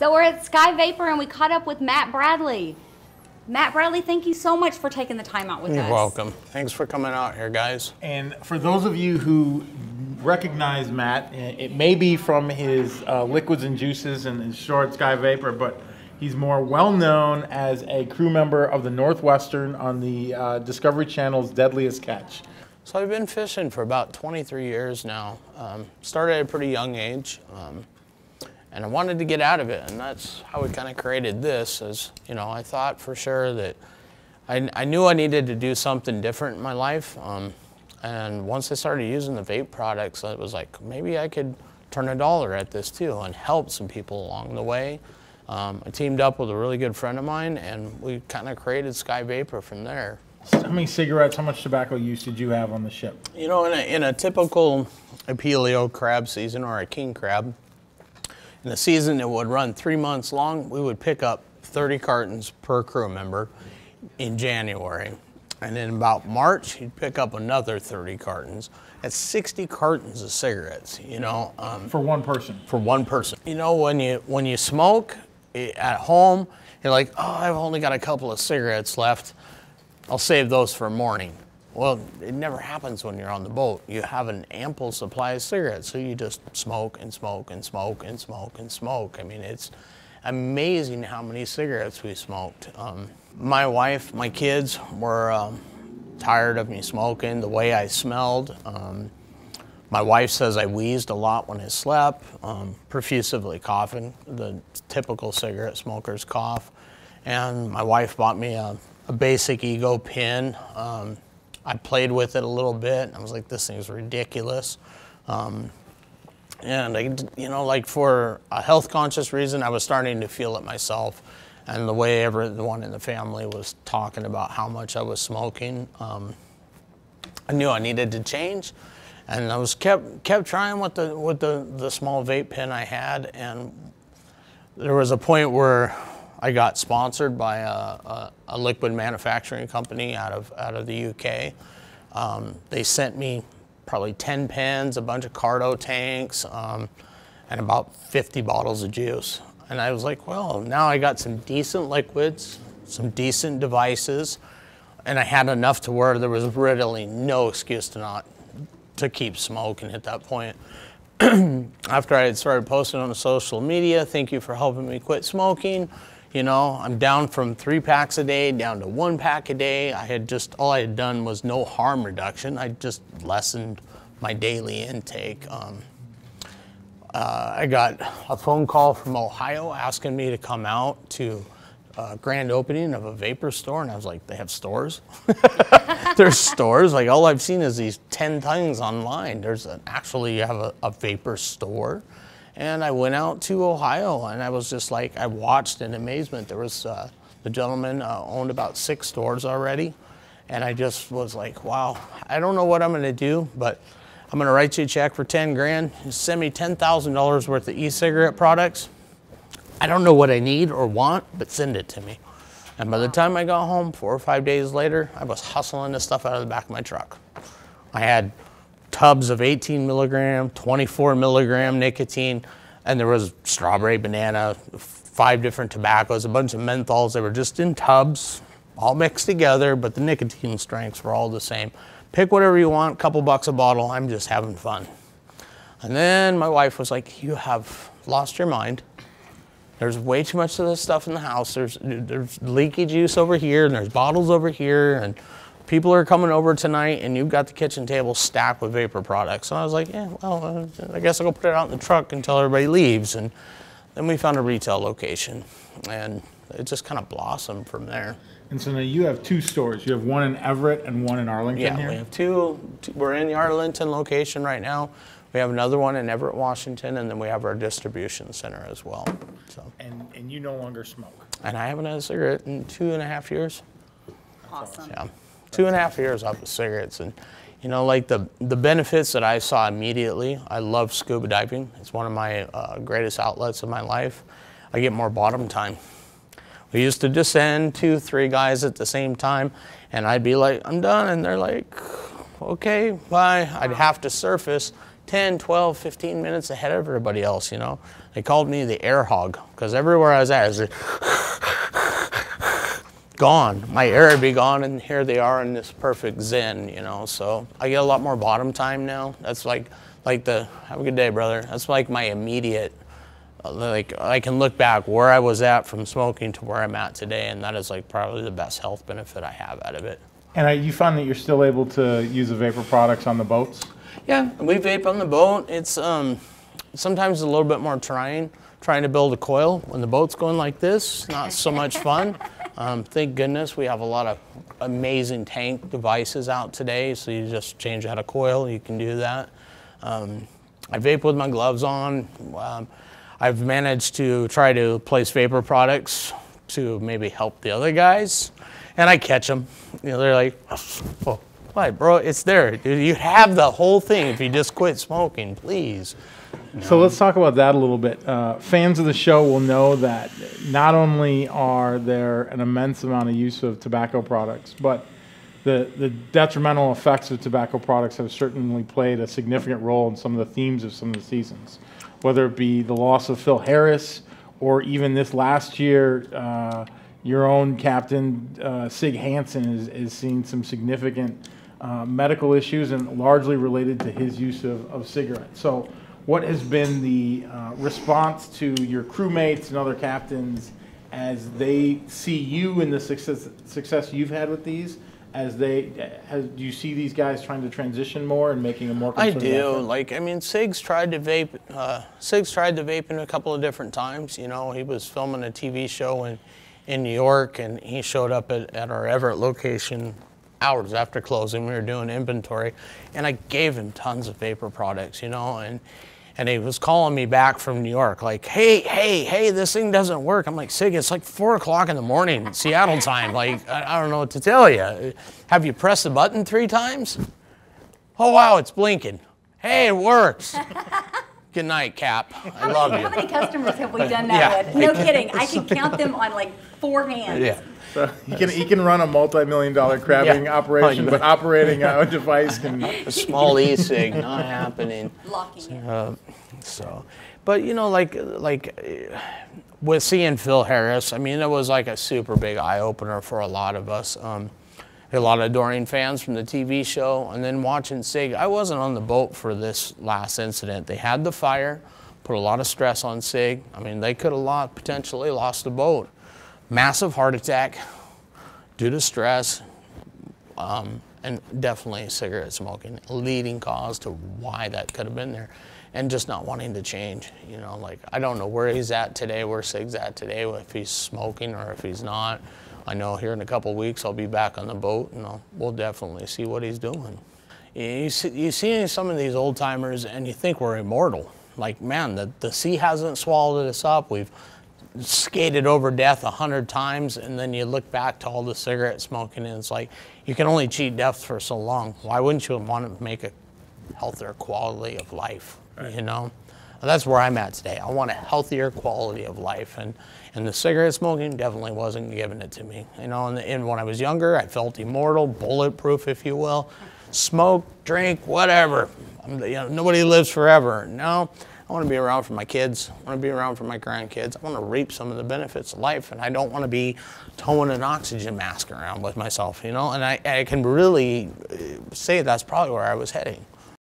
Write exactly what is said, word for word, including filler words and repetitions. So we're at Sky Vapor and we caught up with Matt Bradley. Matt Bradley, thank you so much for taking the time out with us. You're welcome. Thanks for coming out here, guys. And for those of you who recognize Matt, it may be from his uh, liquids and juices and his short Sky Vapor, but he's more well known as a crew member of the Northwestern on the uh, Discovery Channel's Deadliest Catch. So I've been fishing for about twenty-three years now. Um, started at a pretty young age. Um, And I wanted to get out of it, and that's how we kind of created this. As you know, I thought for sure that I, I knew I needed to do something different in my life. Um, and once I started using the vape products, it was like maybe I could turn a dollar at this too and help some people along the way. Um, I teamed up with a really good friend of mine, and we kind of created Sky Vapor from there. How many cigarettes, how much tobacco use did you have on the ship? You know, in a, in a typical Opilio crab season or a king crab, in the season, it would run three months long. We would pick up thirty cartons per crew member in January. And then about March, you'd pick up another thirty cartons. That's sixty cartons of cigarettes, you know. Um, for one person. For one person. You know, when you, when you smoke at home, you're like, oh, I've only got a couple of cigarettes left. I'll save those for morning. Well, it never happens when you're on the boat. You have an ample supply of cigarettes, so you just smoke and smoke and smoke and smoke and smoke. I mean, it's amazing how many cigarettes we smoked. Um, my wife, my kids were um, tired of me smoking, the way I smelled. Um, my wife says I wheezed a lot when I slept, um, profusively coughing. The typical cigarette smokers cough. And my wife bought me a, a basic ego pin. Um, I played with it a little bit, and I was like, this thing's ridiculous. Um, and, I, you know, like for a health-conscious reason, I was starting to feel it myself. And the way everyone in the family was talking about how much I was smoking, um, I knew I needed to change. And I was kept kept trying with the with the, the small vape pen I had. And there was a point where I got sponsored by a, a, a liquid manufacturing company out of, out of the U K. Um, they sent me probably ten pens, a bunch of cardo tanks, um, and about fifty bottles of juice. And I was like, well, now I got some decent liquids, some decent devices, and I had enough to where there was really no excuse to not, to keep smoking at that point. After I had started posting on social media, thank you for helping me quit smoking. You know, I'm down from three packs a day down to one pack a day. I had just, all I had done was no harm reduction. I just lessened my daily intake. Um, uh, I got a phone call from Ohio asking me to come out to a grand opening of a vapor store. And I was like, they have stores? There's stores? Like, all I've seen is these ten things online. There's an, actually, you have a, a vapor store. And I went out to Ohio, and I was just like, I watched in amazement. There was, uh, the gentleman uh, owned about six stores already. And I just was like, wow, I don't know what I'm gonna do, but I'm gonna write you a check for ten grand, send me ten thousand dollars worth of e-cigarette products. I don't know what I need or want, but send it to me. And by the time I got home, four or five days later, I was hustling this stuff out of the back of my truck. I had tubs of eighteen milligram, twenty-four milligram nicotine, and there was strawberry, banana, five different tobaccos, a bunch of menthols. They were just in tubs, all mixed together, but the nicotine strengths were all the same. Pick whatever you want, couple bucks a bottle. I'm just having fun. And then my wife was like, you have lost your mind. There's way too much of this stuff in the house. There's, there's leaky juice over here, and there's bottles over here, and people are coming over tonight, and you've got the kitchen table stacked with vapor products. And I was like, yeah, well, I guess I'll go put it out in the truck until everybody leaves. And then we found a retail location, and it just kind of blossomed from there. And so now you have two stores. You have one in Everett and one in Arlington. Yeah, here? We have two, two. We're in the Arlington location right now. We have another one in Everett, Washington, and then we have our distribution center as well. So. And, and you no longer smoke. And I haven't had a cigarette in two and a half years. Awesome. Yeah. Two and a half years off of cigarettes, and you know, like the the benefits that I saw immediately. I love scuba diving. It's one of my uh, greatest outlets of my life. I get more bottom time. We used to descend two, three guys at the same time, and I'd be like, I'm done, and they're like, okay, bye. I'd have to surface, ten, twelve, fifteen minutes ahead of everybody else, you know. They called me the air hog, because everywhere I was at, I was like, gone. My air would be gone, and here they are in this perfect zen, you know. So I get a lot more bottom time now. That's like, like the, have a good day, brother. That's like my immediate, like, I can look back where I was at from smoking to where I'm at today, and that is like probably the best health benefit I have out of it. And I, you find that you're still able to use the vapor products on the boats? Yeah, we vape on the boat. It's um, sometimes a little bit more trying, trying to build a coil when the boat's going like this. Not so much fun. Um, thank goodness we have a lot of amazing tank devices out today. So you just change out a coil, you can do that. Um, I vape with my gloves on. Um, I've managed to try to place vapor products to maybe help the other guys, and I catch them. You know, they're like, oh. Like, bro, it's there. You have the whole thing if you just quit smoking, please. You know? So let's talk about that a little bit. Uh, fans of the show will know that not only are there an immense amount of use of tobacco products, but the, the detrimental effects of tobacco products have certainly played a significant role in some of the themes of some of the seasons, whether it be the loss of Phil Harris or even this last year, uh, your own captain, uh, Sig Hansen, is, is seeing some significant Uh, medical issues, and largely related to his use of, of cigarettes. So what has been the uh, response to your crewmates and other captains as they see you and the success, success you've had with these? As they, as, do you see these guys trying to transition more and making a more concerted effort? I do. Like, I mean, Sig's tried to vape, uh, Sig's tried to vape in a couple of different times. You know, he was filming a T V show in, in New York, and he showed up at, at our Everett location hours after closing. We were doing inventory, and I gave him tons of vapor products, you know, and and he was calling me back from New York, like, hey, hey, hey, this thing doesn't work. I'm like, Sig, it's like four o'clock in the morning, Seattle time. Like, I, I don't know what to tell you. Have you pressed the button three times? Oh, wow, it's blinking. Hey, it works. Good night, Cap. I love you. How many customers have we done that yeah. with? No kidding. I could count them on like four hands. Yeah. So he can he can run a multi-million dollar crabbing yeah. operation, but operating a device can a small e-cig not happening. Locking it. Uh, so, but you know, like like with seeing Phil Harris, I mean, it was like a super big eye opener for a lot of us, um, a lot of Doreen fans from the T V show, and then watching Sig. I wasn't on the boat for this last incident. They had the fire, put a lot of stress on Sig. I mean, they could have lost, potentially lost the boat. Massive heart attack due to stress, um, and definitely cigarette smoking, leading cause to why that could have been there, and just not wanting to change. You know, like, I don't know where he's at today, where Sig's at today, if he's smoking or if he's not. I know here in a couple of weeks I'll be back on the boat, and I'll, we'll definitely see what he's doing. You see, you see some of these old timers, and you think we're immortal. Like, man, the, the sea hasn't swallowed us up. We've skated over death a hundred times, and then you look back to all the cigarette smoking, and it's like, you can only cheat death for so long. Why wouldn't you want to make a healthier quality of life? Right. You know, and that's where I'm at today. I want a healthier quality of life, and and the cigarette smoking definitely wasn't giving it to me. You know, and, the, and when I was younger, I felt immortal, bulletproof, if you will. Smoke, drink, whatever. I'm, you know, nobody lives forever. No. I want to be around for my kids. I want to be around for my grandkids. I want to reap some of the benefits of life, and I don't want to be towing an oxygen mask around with myself, you know? And I, I can really say that's probably where I was heading.